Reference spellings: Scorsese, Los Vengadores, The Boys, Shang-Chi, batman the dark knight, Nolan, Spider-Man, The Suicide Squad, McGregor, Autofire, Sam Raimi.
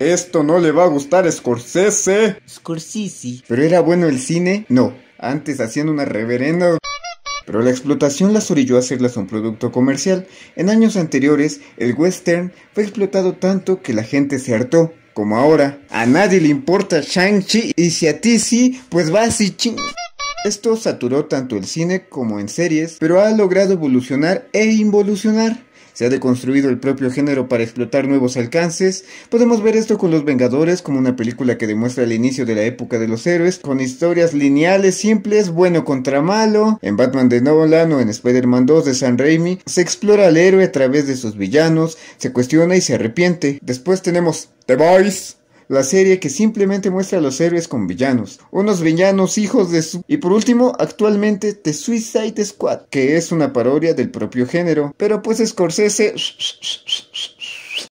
Esto no le va a gustar a Scorsese. Scorsese. ¿Pero era bueno el cine? No, antes hacían una reverenda... Pero la explotación las orilló a hacerlas un producto comercial. En años anteriores, el western fue explotado tanto que la gente se hartó. Como ahora, a nadie le importa Shang-Chi y si a ti sí, pues vas y ching... Esto saturó tanto el cine como en series, pero ha logrado evolucionar e involucionar. Se ha deconstruido el propio género para explotar nuevos alcances. Podemos ver esto con Los Vengadores, como una película que demuestra el inicio de la época de los héroes, con historias lineales simples, bueno contra malo. En Batman de Nolan o en Spider-Man 2 de Sam Raimi, se explora al héroe a través de sus villanos, se cuestiona y se arrepiente. Después tenemos The Boys, la serie que simplemente muestra a los héroes con villanos, unos villanos hijos de su... Y por último, actualmente, The Suicide Squad, que es una parodia del propio género, pero pues Scorsese...